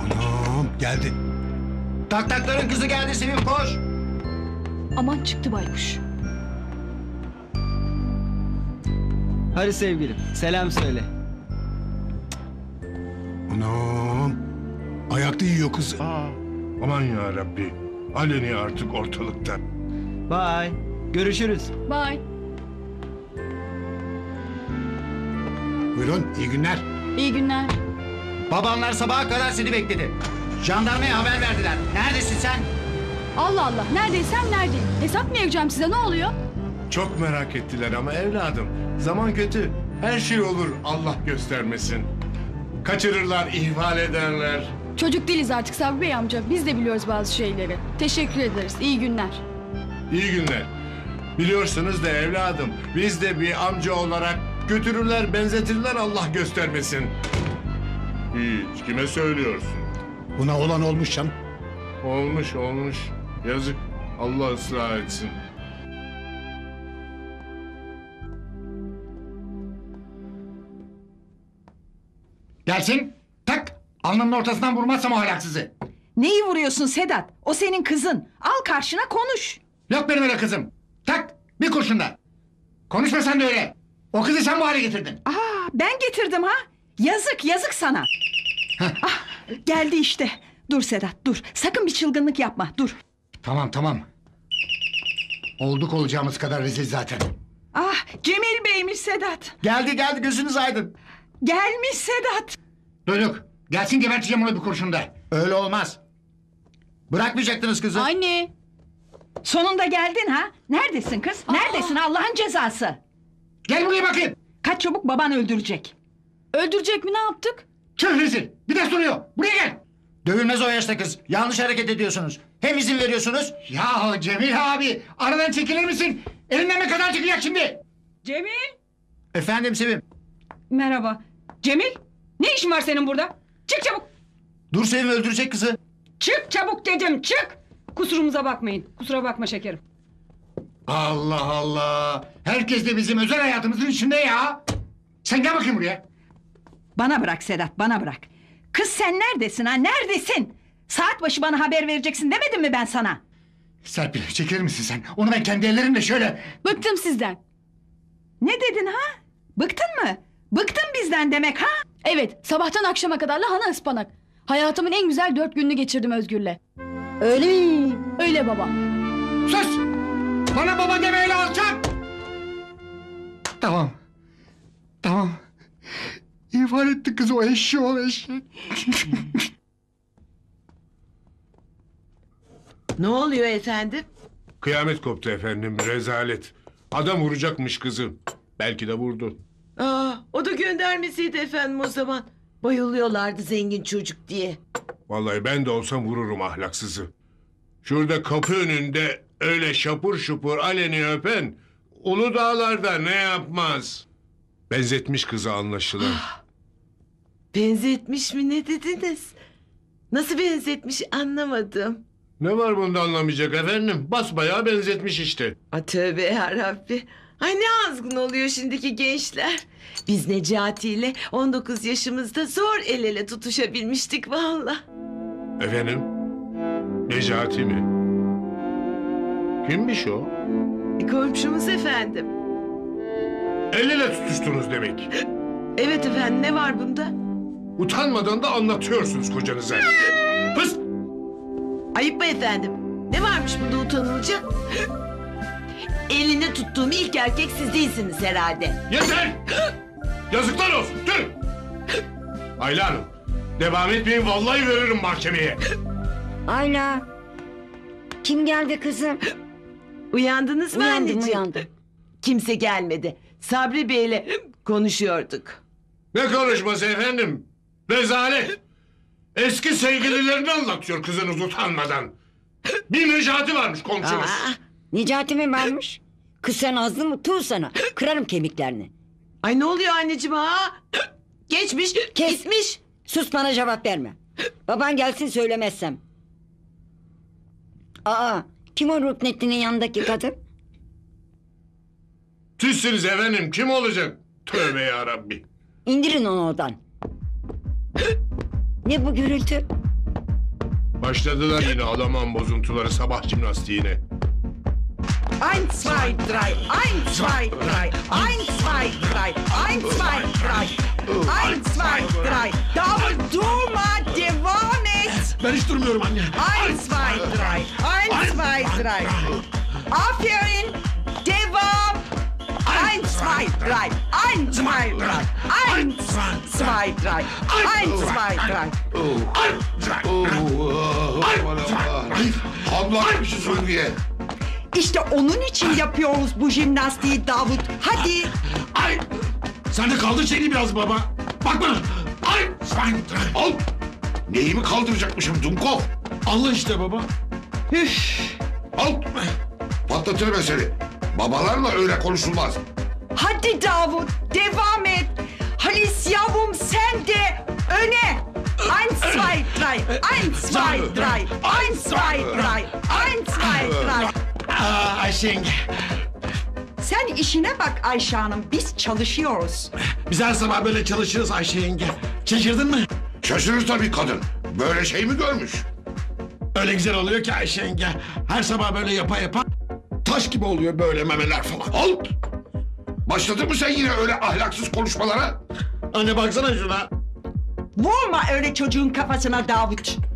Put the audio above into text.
Anam geldi. Taktakların kızı geldi Sevim, koş. Aman çıktı baykuş. Hadi sevgilim, selam söyle. Anam, ayakta yiyor kızı. Aa. Aman ya Rabbi, aleni artık ortalıkta. Bye, görüşürüz. Bye. Buyurun, iyi günler. İyi günler. Babanlar sabaha kadar seni bekledi. Jandarmaya haber verdiler. Neredesin sen? Allah Allah, neredeysem neredeyim. Hesap mı yapacağım size, ne oluyor? Çok merak ettiler ama evladım. Zaman kötü, her şey olur Allah göstermesin. Kaçırırlar, ihmal ederler. Çocuk değiliz artık Sabri Bey amca, biz de biliyoruz bazı şeyleri. Teşekkür ederiz, iyi günler. İyi günler. Biliyorsunuz da evladım, biz de bir amca olarak götürürler, benzetirler Allah göstermesin. Hiç, kime söylüyorsun? Buna olan olmuş canım. Olmuş, olmuş. Yazık, Allah ıslah etsin. Dersin, tak! Alnının ortasından vurmazsam o halaksızı! Neyi vuruyorsun Sedat? O senin kızın! Al karşına konuş! Yok benim öyle kızım! Tak! Bir kurşunda! Konuşmasan da öyle! O kızı sen bu hale getirdin! Aa, ben getirdim ha! Yazık, yazık sana! Ah, geldi işte! Dur Sedat, dur! Sakın bir çılgınlık yapma, dur! Tamam, tamam! Olduk olacağımız kadar rezil zaten! Ah, Cemil Bey'miş Sedat! Geldi, geldi! Gözünüz aydın! Gelmiş Sedat! Duyduk! Gelsin geberteceğim onu bir kurşunda! Öyle olmaz! Bırakmayacaktınız kızı! Anne! Sonunda geldin ha! Neredesin kız? Aa. Neredesin Allah'ın cezası? Gel buraya bakayım! Kaç çabuk, baban öldürecek! Öldürecek mi, ne yaptık? Çöz rezil! Bir de soruyor! Buraya gel! Dövülmez o yaşta kız! Yanlış hareket ediyorsunuz! Hem izin veriyorsunuz! Yahu Cemil abi! Aradan çekilir misin? Elinden ne kadar çıkacak şimdi? Cemil! Efendim Sevim! Merhaba! Cemil! Ne işin var senin burada? Çık çabuk! Dur Sevim, öldürecek kızı! Çık çabuk dedim, çık! Kusurumuza bakmayın, kusura bakma şekerim. Allah Allah! Herkes de bizim özel hayatımızın içinde ya! Sen gel bakayım buraya! Bana bırak Sedat, bana bırak! Kız sen neredesin ha, neredesin? Saat başı bana haber vereceksin demedim mi ben sana? Serpil, çekilir misin sen? Onu ben kendi ellerimle şöyle... Bıktım sizden! Ne dedin ha? Bıktın mı? Bıktın bizden demek ha? Evet, sabahtan akşama kadar lahana ıspanak. Hayatımın en güzel 4 gününü geçirdim Özgür'le. Öyle mi? Öyle baba. Sus! Bana baba demeyle alçak! Tamam. Tamam. İhbar etti kızı o eşi o eşi. Ne oluyor efendim? Kıyamet koptu efendim, rezalet. Adam vuracakmış kızı. Belki de vurdu. Aa, o da göndermesiydi efendim o zaman. Bayılıyorlardı zengin çocuk diye. Vallahi ben de olsam vururum ahlaksızı. Şurada kapı önünde öyle şapur şupur aleni öpen... Uludağlar'da ne yapmaz? Benzetmiş kızı anlaşılan. Ah, benzetmiş mi, ne dediniz? Nasıl benzetmiş anlamadım. Ne var bunda anlamayacak efendim? Basbayağı benzetmiş işte. A, tövbe yarabbi. Ay ne azgın oluyor şimdiki gençler. Biz Necati ile 19 yaşımızda zor el ele tutuşabilmiştik vallahi. Efendim? Necati mi? Kimmiş o? Komşumuz efendim. El ele tutuştunuz demek. Evet efendim, ne var bunda? Utanmadan da anlatıyorsunuz kocanıza. Pıs! Ayıp mı efendim? Ne varmış bunda utanılacak? Elini tuttuğum ilk erkek siz değilsiniz herhalde. Yeter! Yazıklar olsun, dur! Ayla Hanım, devam etmeyin, vallahi veririm mahkemeye. Ayla, kim geldi kızım? Uyandınız mı anneciğim? Uyandım, uyandım. Kimse gelmedi, Sabri Bey'le konuşuyorduk. Ne konuşması efendim? Rezalet! Eski sevgililerini anlatıyor kızınız utanmadan. Bir Necati varmış komşumuz. Aa. Necati mi varmış? Kız sen azlı mı? Tuğ sana! Kırarım kemiklerini! Ay ne oluyor anneciğim ha? Geçmiş, kes, gitmiş! Sus, bana cevap verme! Baban gelsin söylemezsem! Aa! Kim o Ruknettin'in yanındaki kadın? Tüzsünüz efendim, kim olacak? Tövbe yarabbi. İndirin onu oradan. Ne bu gürültü? Başladılar yine Alman bozuntuları sabah jimnastiğine. 1, 2, 3, 1, 2, 3, 1, 2, 3, 1, 2, 3, 1, 2, 3. Davut, durma, devam et. Ben hiç durmuyorum anne. 1, 2, 3, 1, 2, 3. Aferin, devam. 1, 2, 3, 1, 2, 3, 1, 2, 3, 1, 2, 3. Hamlamış Zülfiye. İşte onun için yapıyoruz bu jimnastiği Davut. Hadi. Ay. Sen de kaldır seni biraz baba. Bak bana. Ay. Sen. Al. Neyimi kaldıracakmışım Dunkov? Allah işte baba. Üf. Al. Patlatır mesele. Babalarla öyle konuşulmaz. Hadi Davut. Devam et. Halis yavrum sen de öne. 1, 2, 3. 1, 2, 3. 1, 2, 3. 1, 2, 3. Aa, Ayşe yenge. Sen işine bak Ayşe Hanım, biz çalışıyoruz. Biz her sabah böyle çalışırız Ayşe yenge. Şaşırdın mı? Şaşırır tabii kadın. Böyle şey mi görmüş? Öyle güzel oluyor ki Ayşe yenge. Her sabah böyle yapa yapa taş gibi oluyor böyle memeler falan. Halt! Başladın mı sen yine öyle ahlaksız konuşmalara? Anne baksana şuna. Vurma öyle çocuğun kafasına Davut.